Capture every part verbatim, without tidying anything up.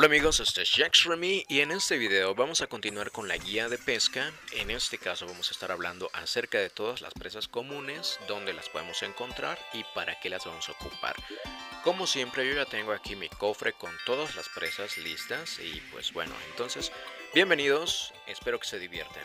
Hola amigos, este es Jacques Remy y en este video vamos a continuar con la guía de pesca. En este caso vamos a estar hablando acerca de todas las presas comunes, dónde las podemos encontrar y para qué las vamos a ocupar. Como siempre yo ya tengo aquí mi cofre con todas las presas listas y pues bueno, entonces bienvenidos, espero que se diviertan.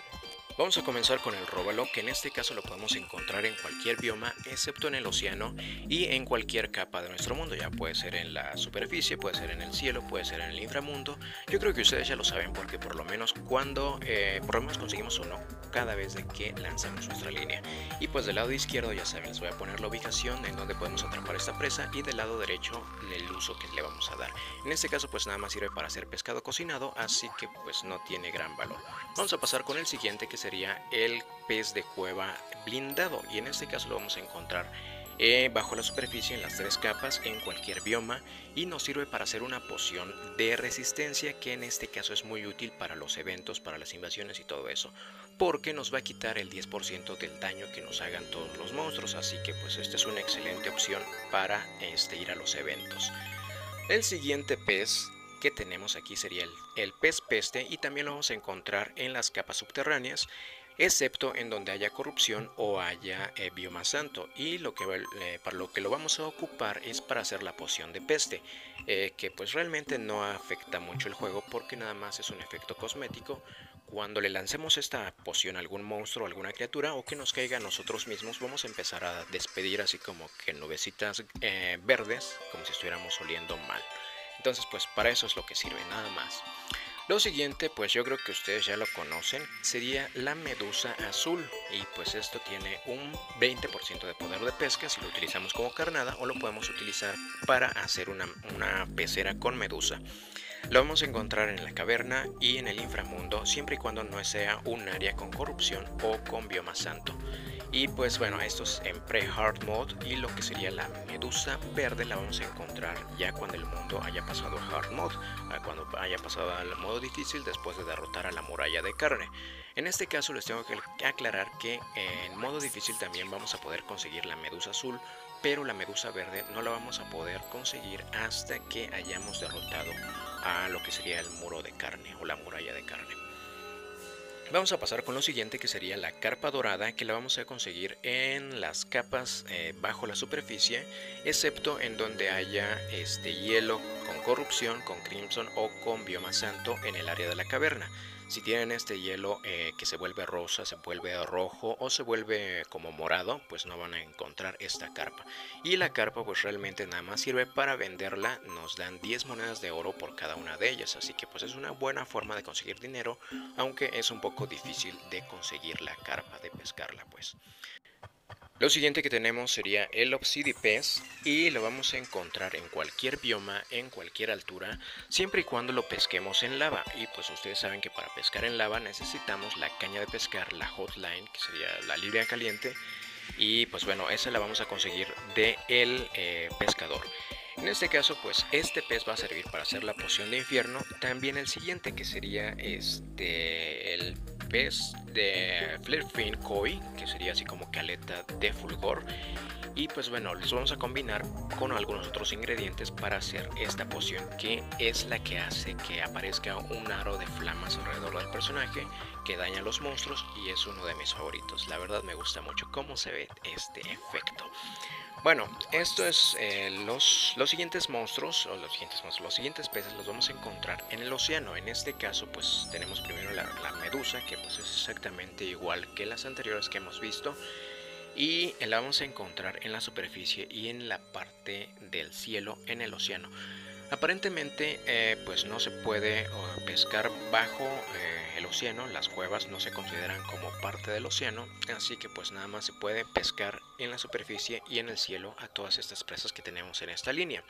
Vamos a comenzar con el róbalo, que en este caso lo podemos encontrar en cualquier bioma excepto en el océano y en cualquier capa de nuestro mundo. Ya puede ser en la superficie, puede ser en el cielo, puede ser en el inframundo. Yo creo que ustedes ya lo saben porque por lo menos cuando eh, por lo menos conseguimos uno cada vez de que lanzamos nuestra línea. Y pues del lado izquierdo ya saben, les voy a poner la ubicación en donde podemos atrapar esta presa y del lado derecho el uso que le vamos a dar. En este caso pues nada más sirve para hacer pescado cocinado, así que pues no tiene gran valor. Vamos a pasar con el siguiente, que es sería el pez de cueva blindado, y en este caso lo vamos a encontrar eh, bajo la superficie en las tres capas en cualquier bioma y nos sirve para hacer una poción de resistencia, que en este caso es muy útil para los eventos, para las invasiones y todo eso, porque nos va a quitar el diez por ciento del daño que nos hagan todos los monstruos, así que pues esta es una excelente opción para este, ir a los eventos. El siguiente pez que tenemos aquí sería el, el pez peste, y también lo vamos a encontrar en las capas subterráneas excepto en donde haya corrupción o haya eh, bioma santo, y lo que, eh, para lo que lo vamos a ocupar es para hacer la poción de peste, eh, que pues realmente no afecta mucho el juego porque nada más es un efecto cosmético. Cuando le lancemos esta poción a algún monstruo, a alguna criatura, o que nos caiga a nosotros mismos, vamos a empezar a despedir así como que nubecitas eh, verdes, como si estuviéramos oliendo mal. Entonces pues para eso es lo que sirve, nada más. Lo siguiente pues yo creo que ustedes ya lo conocen, sería la medusa azul, y pues esto tiene un veinte por ciento de poder de pesca si lo utilizamos como carnada, o lo podemos utilizar para hacer una, una pecera con medusa. Lo vamos a encontrar en la caverna y en el inframundo, siempre y cuando no sea un área con corrupción o con bioma santo. Y pues bueno, esto es en pre-hard mode, y lo que sería la medusa verde la vamos a encontrar ya cuando el mundo haya pasado a hard mode, cuando haya pasado al modo difícil después de derrotar a la muralla de carne. En este caso les tengo que aclarar que en modo difícil también vamos a poder conseguir la medusa azul, pero la medusa verde no la vamos a poder conseguir hasta que hayamos derrotado a lo que sería el muro de carne o la muralla de carne. Vamos a pasar con lo siguiente, que sería la carpa dorada, que la vamos a conseguir en las capas eh, bajo la superficie, excepto en donde haya este hielo con corrupción, con crimson o con bioma santo en el área de la caverna. Si tienen este hielo eh, que se vuelve rosa, se vuelve rojo o se vuelve como morado, pues no van a encontrar esta carpa. Y la carpa pues realmente nada más sirve para venderla, nos dan diez monedas de oro por cada una de ellas, así que pues es una buena forma de conseguir dinero, aunque es un poco difícil de conseguir la carpa, de pescarla pues. Lo siguiente que tenemos sería el Obsidipez, y lo vamos a encontrar en cualquier bioma, en cualquier altura, siempre y cuando lo pesquemos en lava. Y pues ustedes saben que para pescar en lava necesitamos la caña de pescar, la hotline, que sería la línea caliente, y pues bueno, esa la vamos a conseguir de el eh, pescador. En este caso pues este pez va a servir para hacer la poción de infierno. También el siguiente, que sería este el pez de Flarefin Koi, que sería así como caleta de fulgor, y pues bueno, los vamos a combinar con algunos otros ingredientes para hacer esta poción, que es la que hace que aparezca un aro de flamas alrededor del personaje que daña a los monstruos, y es uno de mis favoritos, la verdad me gusta mucho cómo se ve este efecto. Bueno, esto es eh, los, los siguientes monstruos, o los siguientes monstruos, los siguientes peces los vamos a encontrar en el océano. En este caso pues tenemos primero la, la medusa, que pues es exactamente igual que las anteriores que hemos visto, y la vamos a encontrar en la superficie y en la parte del cielo en el océano. Aparentemente eh, pues no se puede pescar bajo eh, el océano, las cuevas no se consideran como parte del océano, así que pues nada más se puede pescar en la superficie y en el cielo a todas estas presas que tenemos en esta línea.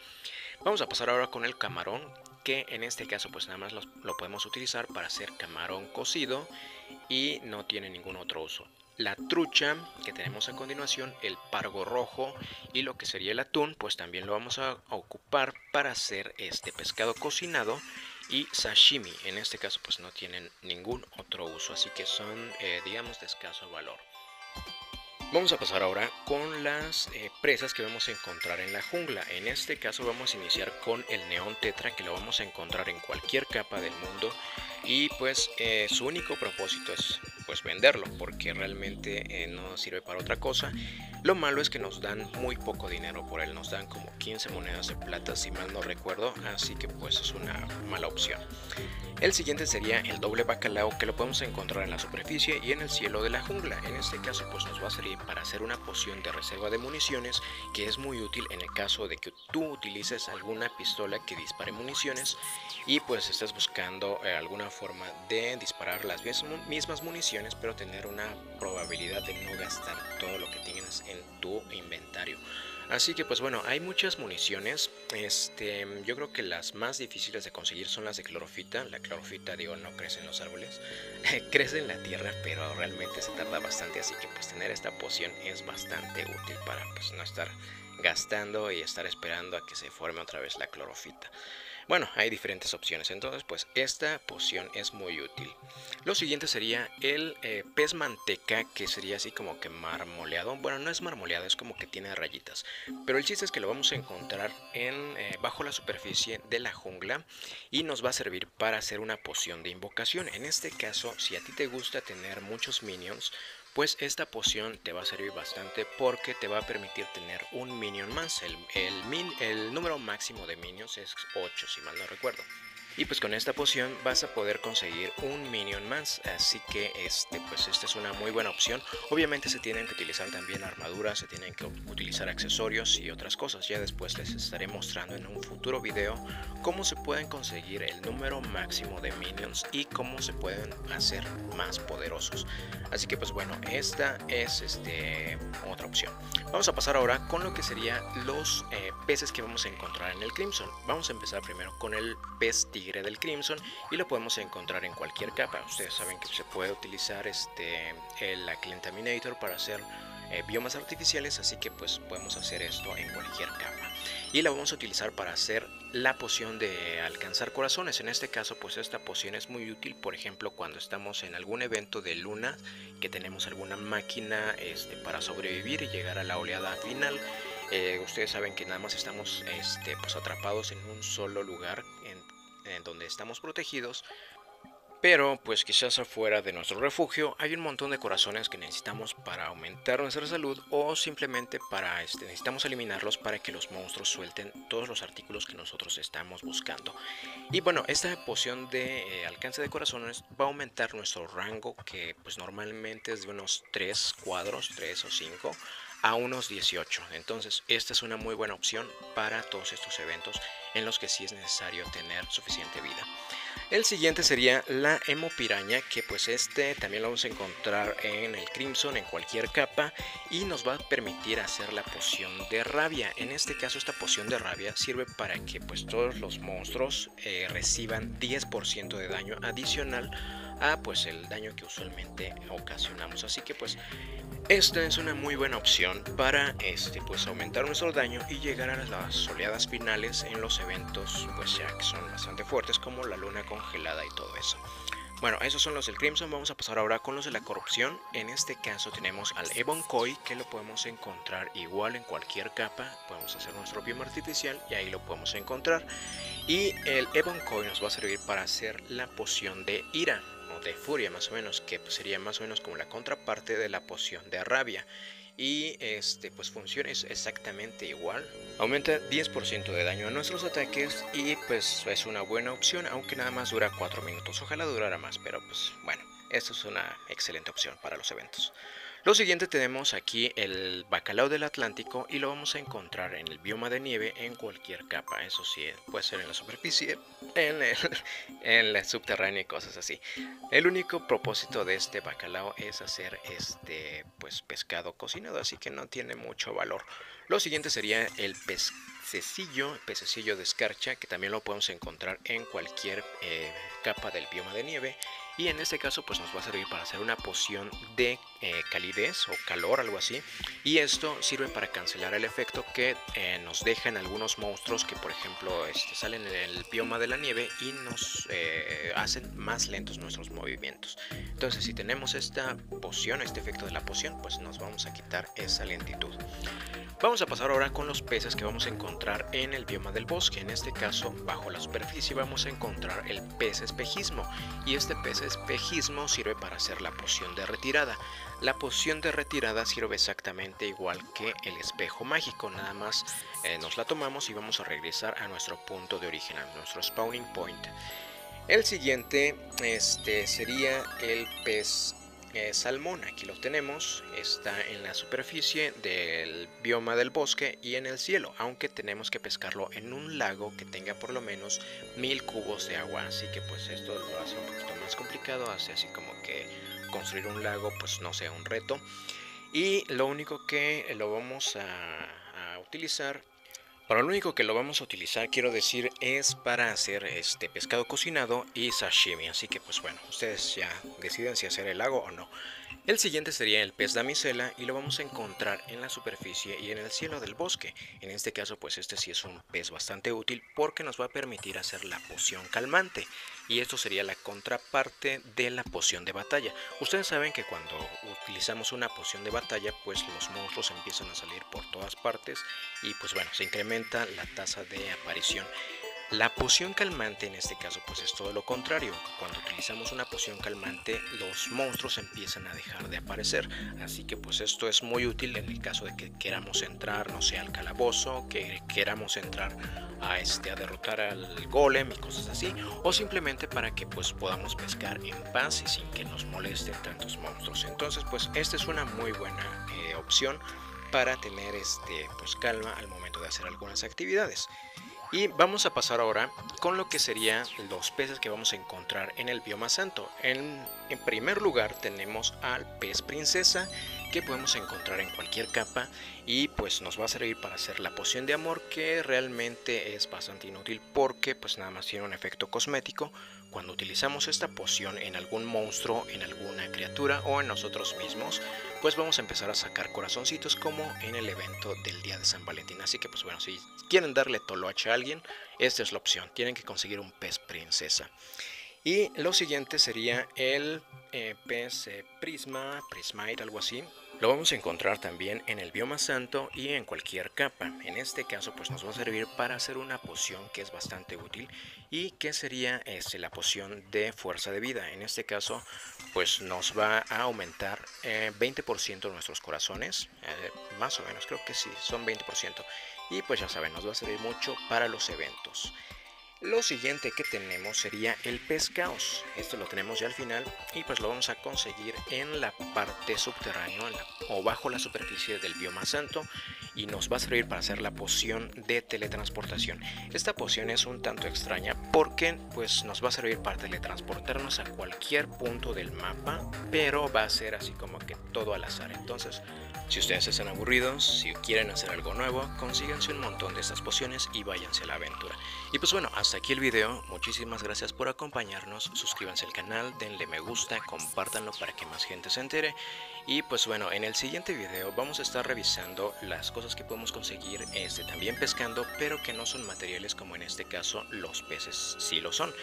Vamos a pasar ahora con el camarón, que en este caso pues nada más lo, lo podemos utilizar para hacer camarón cocido y no tiene ningún otro uso. La trucha, que tenemos a continuación, el pargo rojo, y lo que sería el atún pues también lo vamos a ocupar para hacer este pescado cocinado y sashimi. En este caso pues no tienen ningún otro uso, así que son eh, digamos de escaso valor. Vamos a pasar ahora con las eh, presas que vamos a encontrar en la jungla. En este caso vamos a iniciar con el neón tetra, que lo vamos a encontrar en cualquier capa del mundo. Y pues eh, su único propósito es pues venderlo, porque realmente eh, no sirve para otra cosa. Lo malo es que nos dan muy poco dinero por él, nos dan como quince monedas de plata si mal no recuerdo, así que pues es una mala opción. El siguiente sería el doble bacalao, que lo podemos encontrar en la superficie y en el cielo de la jungla. En este caso pues nos va a servir para hacer una poción de reserva de municiones, que es muy útil en el caso de que tú utilices alguna pistola que dispare municiones y pues estás buscando eh, alguna forma de disparar las mismas municiones pero tener una probabilidad de no gastar todo lo que tienes en tu inventario. Así que pues bueno, hay muchas municiones. Este, yo creo que las más difíciles de conseguir son las de clorofita. La clorofita, digo, no crece en los árboles, crece en la tierra, pero realmente se tarda bastante, así que pues tener esta poción es bastante útil para pues no estar gastando y estar esperando a que se forme otra vez la clorofita. Bueno, hay diferentes opciones, entonces pues esta poción es muy útil. Lo siguiente sería el eh, pez manteca, que sería así como que marmoleado. Bueno, no es marmoleado, es como que tiene rayitas. Pero el chiste es que lo vamos a encontrar en, eh, bajo la superficie de la jungla y nos va a servir para hacer una poción de invocación. En este caso, si a ti te gusta tener muchos minions, pues esta poción te va a servir bastante porque te va a permitir tener un minion más. El, el, min, el número máximo de minions es ocho, si mal no recuerdo. Y pues con esta poción vas a poder conseguir un minion más, así que este, pues esta es una muy buena opción. Obviamente se tienen que utilizar también armaduras, se tienen que utilizar accesorios y otras cosas. Ya después les estaré mostrando en un futuro video cómo se pueden conseguir el número máximo de minions y cómo se pueden hacer más poderosos. Así que pues bueno, esta es este, otra opción. Vamos a pasar ahora con lo que serían los eh, peces que vamos a encontrar en el Crimson. Vamos a empezar primero con el pez tigre del Crimson, y lo podemos encontrar en cualquier capa. Ustedes saben que se puede utilizar este el Clientaminator para hacer eh, biomas artificiales, así que pues podemos hacer esto en cualquier capa y la vamos a utilizar para hacer la poción de alcanzar corazones. En este caso pues esta poción es muy útil, por ejemplo cuando estamos en algún evento de luna que tenemos alguna máquina este, para sobrevivir y llegar a la oleada final. eh, ustedes saben que nada más estamos este, pues atrapados en un solo lugar en en donde estamos protegidos, pero pues quizás afuera de nuestro refugio hay un montón de corazones que necesitamos para aumentar nuestra salud o simplemente para este, necesitamos eliminarlos para que los monstruos suelten todos los artículos que nosotros estamos buscando. Y bueno, esta poción de eh, alcance de corazones va a aumentar nuestro rango, que pues normalmente es de unos tres cuadros, tres o cinco, a unos dieciocho. Entonces esta es una muy buena opción para todos estos eventos en los que sí es necesario tener suficiente vida. El siguiente sería la Hemopiraña, que pues este también lo vamos a encontrar en el Crimson en cualquier capa y nos va a permitir hacer la poción de rabia. En este caso esta poción de rabia sirve para que pues todos los monstruos eh, reciban diez por ciento de daño adicional a pues el daño que usualmente ocasionamos. Así que pues esta es una muy buena opción para este pues aumentar nuestro daño y llegar a las oleadas finales en los eventos pues ya que son bastante fuertes, como la luna congelada y todo eso. Bueno, esos son los del Crimson. Vamos a pasar ahora con los de la corrupción. En este caso tenemos al Ebon Koi, que lo podemos encontrar igual en cualquier capa. Podemos hacer nuestro bioma artificial y ahí lo podemos encontrar. Y el Ebon Koi nos va a servir para hacer la poción de ira, de furia más o menos, que sería más o menos como la contraparte de la poción de rabia, y este pues funciona exactamente igual, aumenta diez por ciento de daño a nuestros ataques y pues es una buena opción, aunque nada más dura cuatro minutos, ojalá durara más, pero pues bueno, esto es una excelente opción para los eventos. Lo siguiente tenemos aquí el bacalao del Atlántico y lo vamos a encontrar en el bioma de nieve en cualquier capa. Eso sí, puede ser en la superficie, en el, en el subterráneo y cosas así. El único propósito de este bacalao es hacer este pues pescado cocinado, así que no tiene mucho valor. Lo siguiente sería el pececillo, el pececillo de escarcha, que también lo podemos encontrar en cualquier eh, capa del bioma de nieve. y en este caso pues nos va a servir para hacer una poción de eh, calidez o calor, algo así, y esto sirve para cancelar el efecto que eh, nos dejan algunos monstruos que por ejemplo este, salen en el bioma de la nieve y nos eh, hacen más lentos nuestros movimientos. Entonces si tenemos esta poción, este efecto de la poción, pues nos vamos a quitar esa lentitud. Vamos a pasar ahora con los peces que vamos a encontrar en el bioma del bosque. En este caso, bajo la superficie vamos a encontrar el pez espejismo, y este pez espejismo sirve para hacer la poción de retirada. La poción de retirada sirve exactamente igual que el espejo mágico, nada más eh, nos la tomamos y vamos a regresar a nuestro punto de origen, a nuestro spawning point. El siguiente este, sería el pez eh, salmón. Aquí lo tenemos, está en la superficie del bioma del bosque y en el cielo, aunque tenemos que pescarlo en un lago que tenga por lo menos mil cubos de agua, así que pues esto lo hace un poquito más complicado, hace así como que construir un lago pues no sea un reto. Y lo único que lo vamos a, a utilizar Para lo único que lo vamos a utilizar, quiero decir, es para hacer este pescado cocinado y sashimi. Así que pues bueno, ustedes ya deciden si hacer el lago o no. El siguiente sería el pez damisela y lo vamos a encontrar en la superficie y en el cielo del bosque. En este caso pues este sí es un pez bastante útil porque nos va a permitir hacer la poción calmante. Y esto sería la contraparte de la poción de batalla. Ustedes saben que cuando utilizamos una poción de batalla pues los monstruos empiezan a salir por todas partes y pues bueno, se incrementa la tasa de aparición. La poción calmante en este caso pues es todo lo contrario. Cuando utilizamos una poción calmante los monstruos empiezan a dejar de aparecer, así que pues esto es muy útil en el caso de que queramos entrar, no sé, al calabozo, que queramos entrar a este a derrotar al golem y cosas así, o simplemente para que pues podamos pescar en paz y sin que nos molesten tantos monstruos. Entonces pues esta es una muy buena eh, opción para tener este pues calma al momento de hacer algunas actividades. Y vamos a pasar ahora con lo que serían los peces que vamos a encontrar en el bioma santo. En, en primer lugar tenemos al pez princesa, que podemos encontrar en cualquier capa y pues nos va a servir para hacer la poción de amor, que realmente es bastante inútil porque pues nada más tiene un efecto cosmético. Cuando utilizamos esta poción en algún monstruo, en alguna criatura o en nosotros mismos, pues vamos a empezar a sacar corazoncitos como en el evento del día de San Valentín. Así que pues bueno, si quieren darle toloache a alguien, esta es la opción. Tienen que conseguir un pez princesa. Y lo siguiente sería el eh, pez eh, prisma, prismite, algo así. Lo vamos a encontrar también en el bioma santo y en cualquier capa. En este caso pues nos va a servir para hacer una poción que es bastante útil y que sería este, la poción de fuerza de vida. En este caso pues nos va a aumentar eh, veinte por ciento nuestros corazones, eh, más o menos, creo que sí, son veinte por ciento. Y pues ya saben, nos va a servir mucho para los eventos. Lo siguiente que tenemos sería el pez caos. Esto lo tenemos ya al final y pues lo vamos a conseguir en la parte subterránea en la, o bajo la superficie del bioma santo, y nos va a servir para hacer la poción de teletransportación. Esta poción es un tanto extraña porque pues nos va a servir para teletransportarnos a cualquier punto del mapa, pero va a ser así como que todo al azar. Entonces si ustedes están aburridos, si quieren hacer algo nuevo, consíganse un montón de estas pociones y váyanse a la aventura. Y pues bueno, hasta aquí el video. Muchísimas gracias por acompañarnos. Suscríbanse al canal, denle me gusta, compártanlo para que más gente se entere. Y pues bueno, en el siguiente video vamos a estar revisando las cosas que podemos conseguir este, también pescando, pero que no son materiales, como en este caso los peces sí lo son.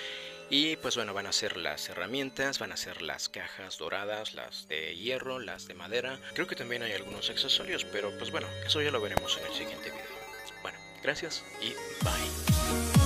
Y pues bueno, van a ser las herramientas, van a ser las cajas doradas, las de hierro, las de madera. Creo que también hay algunos accesorios, pero pues bueno, eso ya lo veremos en el siguiente video. Bueno, gracias y bye.